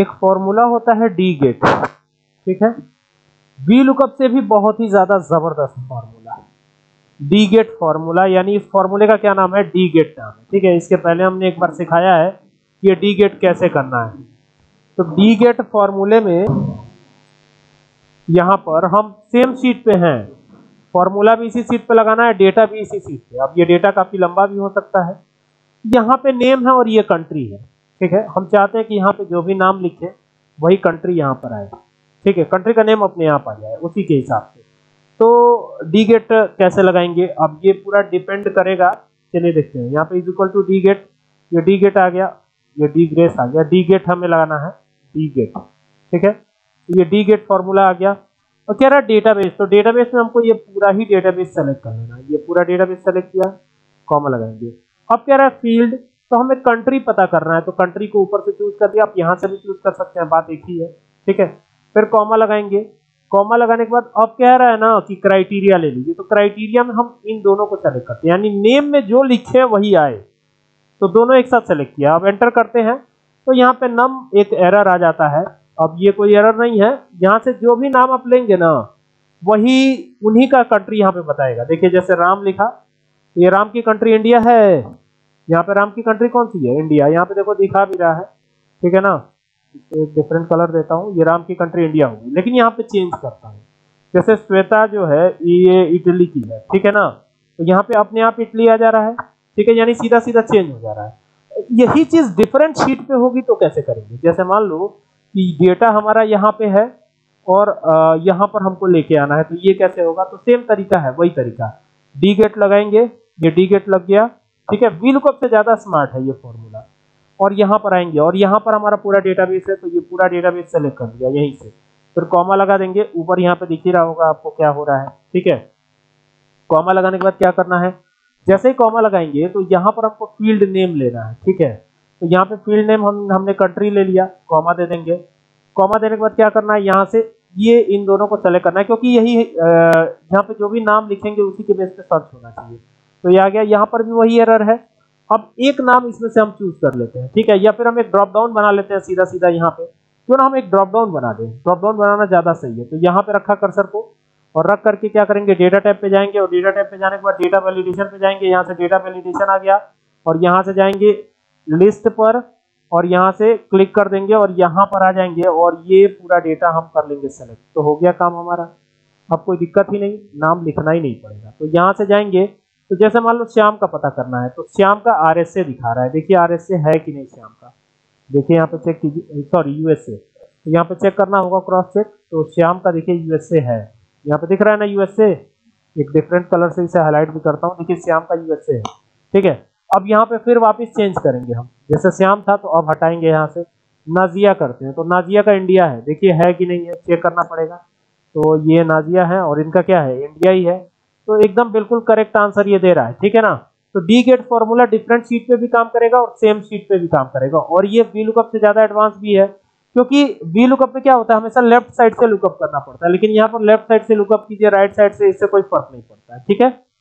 एक फॉर्मूला होता है डी गेट, ठीक है, वी लुकअप से भी बहुत ही ज्यादा जबरदस्त फॉर्मूला डी गेट फॉर्मूला, यानी इस फॉर्मूले का क्या नाम है, डी गेट नाम, ठीक है। इसके पहले हमने एक बार सिखाया है कि ये डी गेट कैसे करना है। तो डी गेट फॉर्मूले में यहां पर हम सेम शीट पे हैं, फॉर्मूला भी इसी शीट पे लगाना है, डेटा भी इसी शीट पे। अब ये डेटा काफी लंबा भी हो सकता है। यहाँ पे नेम है और ये कंट्री है, ठीक है। हम चाहते हैं कि यहाँ पे जो भी नाम लिखे वही कंट्री यहाँ पर आए, ठीक है, कंट्री का नेम अपने यहाँ पर जाए उसी के हिसाब से। तो डी गेट कैसे लगाएंगे, अब ये पूरा डिपेंड करेगा, चलिए देखते हैं। यहाँ पे is equal to D gate, ये डी गेट आ गया, ये डी ग्रेस आ गया, डी गेट हमें लगाना है, डी गेट, ठीक है। ये डी गेट फॉर्मूला आ गया और क्या रहा डेटाबेस। तो डेटाबेस में हमको ये पूरा ही डेटाबेस सेलेक्ट कर लेना है, ये पूरा डेटाबेस सेलेक्ट किया, कॉमा लगाएंगे। अब क्या रहा फील्ड, तो हमें कंट्री पता करना है, तो कंट्री को ऊपर से चूज कर दिया, आप यहाँ से भी चूज कर सकते हैं, बात एक ही है, ठीक है। फिर कॉमा लगाएंगे, कॉमा लगाने के बाद अब कह रहा है ना कि क्राइटेरिया ले लीजिए, तो क्राइटेरिया में हम इन दोनों को सेलेक्ट करते हैं, यानी नेम में जो लिखे वही आए, तो दोनों एक साथ सेलेक्ट किया। अब एंटर करते हैं तो यहाँ पे नम एक एरर आ जाता है। अब ये कोई एरर नहीं है, यहाँ से जो भी नाम आप लेंगे ना वही उन्हीं का कंट्री यहाँ पे बताएगा। देखिए जैसे राम लिखा, ये राम की कंट्री इंडिया है, यहाँ पे राम की कंट्री कौन सी है, इंडिया, यहाँ पे देखो दिखा भी रहा है, ठीक है ना। एक डिफरेंट कलर देता हूँ, ये राम की कंट्री इंडिया होगी, लेकिन यहाँ पे चेंज करता हूँ। जैसे श्वेता जो है ये इटली की है, ठीक है ना, तो यहाँ पे अपने आप इटली आ जा रहा है, ठीक है, यानी सीधा सीधा चेंज हो जा रहा है। यही चीज डिफरेंट शीट पे होगी तो कैसे करेंगे, जैसे मान लो कि डेटा हमारा यहाँ पे है और यहाँ पर हमको लेके आना है, तो ये कैसे होगा, तो सेम तरीका है, वही तरीका, डी गेट लगाएंगे, ये डी गेट लग गया, ठीक है। वीलुकअप से ज्यादा स्मार्ट है ये फॉर्मूला। और यहाँ पर आएंगे और यहाँ पर हमारा पूरा डेटाबेस है, तो ये पूरा डेटाबेस सेलेक्ट कर दिया यहीं से, फिर कॉमा लगा देंगे, ऊपर यहाँ पे दिख ही रहा होगा आपको क्या हो रहा है, ठीक है। कॉमा लगाने के बाद क्या करना है, जैसे ही कॉमा लगाएंगे तो यहाँ पर आपको फील्ड नेम लेना है, ठीक है, तो यहाँ पे फील्ड नेम हमने कंट्री ले लिया, कॉमा दे देंगे। कॉमा देने के बाद क्या करना है, यहाँ से ये इन दोनों को सेलेक्ट करना है, क्योंकि यही यहाँ पे जो भी नाम लिखेंगे उसी के बेस पे सर्च होना चाहिए। तो ये आ गया, यहाँ पर भी वही एरर है। अब एक नाम इसमें से हम चूज कर लेते हैं, ठीक है, या फिर हम एक ड्रॉप डाउन बना लेते हैं सीधा सीधा, यहाँ पे क्यों ना हम एक ड्रॉप डाउन बना दें, ड्रॉप डाउन बनाना ज्यादा सही है। तो यहाँ पे रखा कर्सर को और रख करके क्या करेंगे, डेटा टैब पे जाएंगे और डेटा टैब पे जाने के बाद डेटा वैलिडेशन पे जाएंगे, यहाँ से डेटा वैलिडेशन आ गया और यहाँ से जाएंगे लिस्ट पर और यहाँ से क्लिक कर देंगे और यहाँ पर आ जाएंगे और ये पूरा डेटा हम कर लेंगे सेलेक्ट। तो हो गया काम हमारा, अब कोई दिक्कत ही नहीं, नाम लिखना ही नहीं पड़ेगा। तो यहाँ से जाएंगे, तो जैसे मान लो श्याम का पता करना है, तो श्याम का आरएसए दिखा रहा है, देखिए आरएसए है कि नहीं श्याम का, देखिए यहाँ पे चेक कीजिए, सॉरी यूएसए, तो यहाँ पे चेक करना होगा क्रॉस चेक, तो श्याम का देखिए यूएसए है, यहाँ पे दिख रहा है ना यूएसए, एक डिफरेंट कलर से इसे हाईलाइट भी करता हूँ, देखिए श्याम का यूएसए है, ठीक है। अब यहाँ पे फिर वापस चेंज करेंगे हम, जैसे श्याम था तो अब हटाएंगे यहाँ से, नाजिया करते हैं, तो नाजिया का इंडिया है, देखिए है कि नहीं है, चेक करना पड़ेगा, तो ये नाजिया है और इनका क्या है, इंडिया ही है, तो एकदम बिल्कुल करेक्ट आंसर ये दे रहा है, ठीक है ना। तो D gate formula different sheet पे भी काम करेगा और सेम शीट पे भी काम करेगा, और ये वी लुकअप से ज्यादा एडवांस भी है, क्योंकि वी लुकअप में क्या होता है, हमेशा लेफ्ट साइड से लुकअप करना पड़ता है, लेकिन यहाँ पर लेफ्ट साइड से लुकअप कीजिए, राइट साइड से, इससे कोई फर्क नहीं पड़ता है, ठीक है।